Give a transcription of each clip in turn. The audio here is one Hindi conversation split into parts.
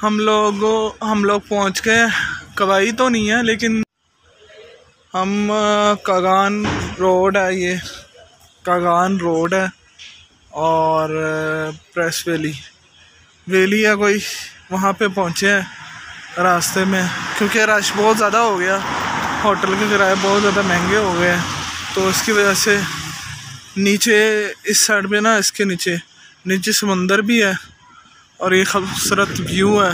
हम लोग पहुँच के कवाई तो नहीं है, लेकिन हम कागान रोड है, ये कागान रोड है और प्रेस वेली है कोई, वहाँ पे पहुँचे हैं रास्ते में, क्योंकि रश बहुत ज़्यादा हो गया, होटल के किराए बहुत ज़्यादा महंगे हो गए हैं, तो इसकी वजह से नीचे इस साइड में ना, इसके नीचे समंदर भी है और ये खूबसूरत व्यू है।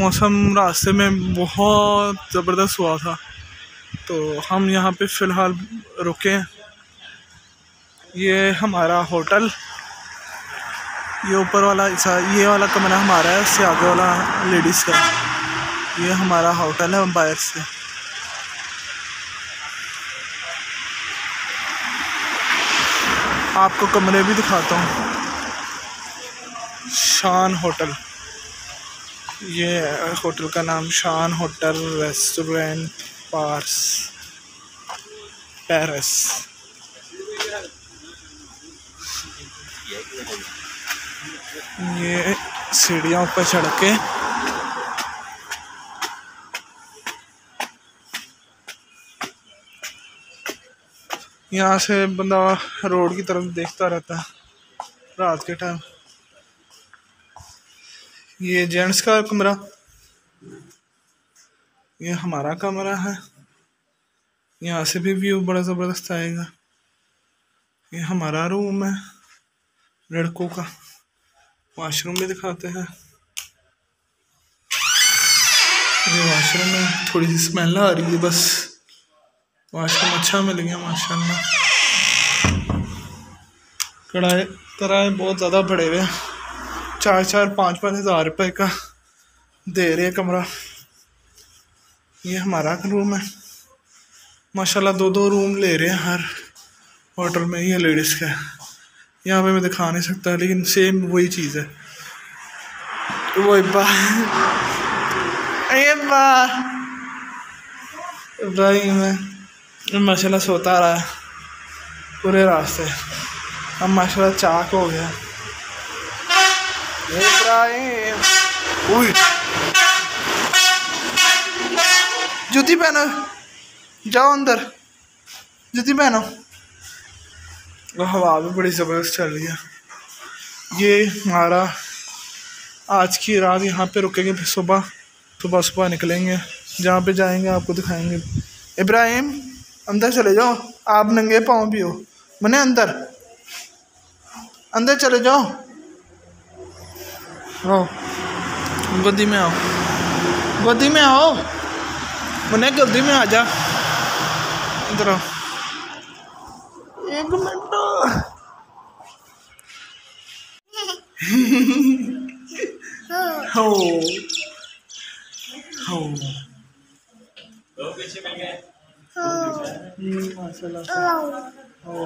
मौसम रास्ते में बहुत ज़बरदस्त हुआ था, तो हम यहाँ पे फ़िलहाल रुके हैं। ये हमारा होटल, ये ऊपर वाला ये वाला कमरा हमारा है, उससे आगे वाला लेडीज़ का, ये हमारा होटल है। हम बाहर से आपको कमरे भी दिखाता हूँ। शान होटल, ये होटल का नाम शान होटल रेस्टोरेंट पेरिस। ये सीढ़ियाँ ऊपर चढ़ के यहाँ से बंदा रोड की तरफ देखता रहता है रात के टाइम। ये जेंट्स का कमरा, ये हमारा कमरा है, यहाँ से भी व्यू बड़ा ज़बरदस्त आएगा। ये हमारा रूम है लड़कों का, वाशरूम भी दिखाते हैं। ये वाशरूम में थोड़ी सी स्मेल आ रही है, बस वाशरूम अच्छा मिल गया माशाल्लाह। किराए बहुत ज़्यादा बढ़े हुए हैं, 4-4, 5-5 हज़ार रुपये का दे रहे कमरा। ये हमारा रूम है माशाल्लाह, 2-2 रूम ले रहे हैं हर होटल में। ये लेडीज़ का यहाँ पे मैं दिखा नहीं सकता, लेकिन सेम वही चीज़ है। वो इब्राहिम है माशाल्लाह, सोता रहा है पूरे रास्ते, अब माशाल्लाह चाक हो गया इब्राहिम। जूती पहनो, जाओ अंदर, जूती पहनो। हवा भी बड़ी ज़बरदस्त चल रही है। ये हमारा आज की रात यहाँ पे रुकेंगे, फिर सुबह निकलेंगे, जहाँ पे जाएंगे आपको दिखाएंगे। इब्राहिम अंदर चले जाओ, आप नंगे पाँव भी हो, मने अंदर चले जाओ, आओ गोदी में, आओ गोदी में, आओ मने गोदी में आ जा, इधर आओ। 1 मिनट हो हो माशाल्लाह हो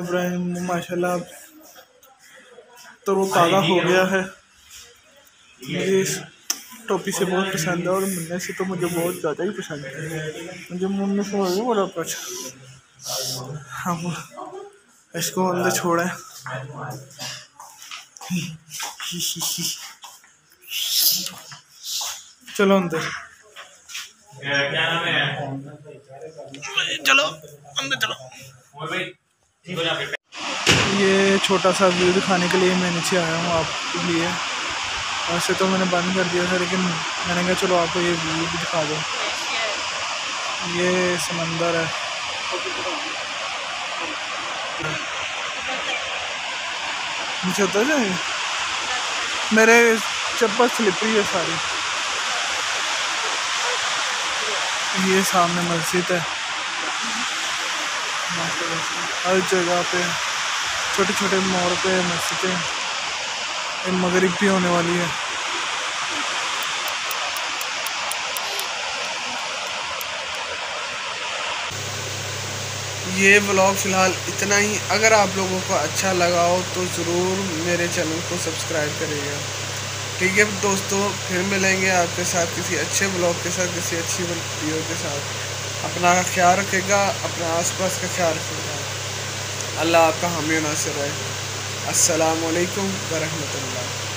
इब्राहिम माशाल्लाह तरोताज़ा हो गया है। मुझे इस टोपी से बहुत पसंद है और मुन्ने से तो मुझे बहुत ज़्यादा ही पसंद है, मुझे मुन्ने से बहुत बड़ा पसंद। हम इसको अंदर छोड़े, चलो अंदर, चलो अंदर चलो। ये छोटा सा व्यू दिखाने के लिए मैं नीचे आया हूँ आपके लिए, वैसे तो मैंने बंद कर दिया था, लेकिन मैंने कहा चलो आपको ये व्यू भी दिखा दो। ये समंदर है, मुझे तो जाए, मेरे चप्पल स्लिपरी है सारी। ये सामने मस्जिद है, हर जगह पे छोटे छोटे मोड़ पे मस्जिदें, मगरिब भी होने वाली है। ये व्लॉग फ़िलहाल इतना ही, अगर आप लोगों को अच्छा लगा हो तो ज़रूर मेरे चैनल को सब्सक्राइब करिएगा। ठीक है दोस्तों, फिर मिलेंगे आपके साथ किसी अच्छे व्लॉग के साथ, किसी अच्छी वीडियो के साथ। अपना ख्याल रखेगा, अपना आसपास का ख्याल रखेगा, अल्लाह आपका हामी और नासिर रहे। अस्सलाम वालेकुम व रहमतुल्लाह।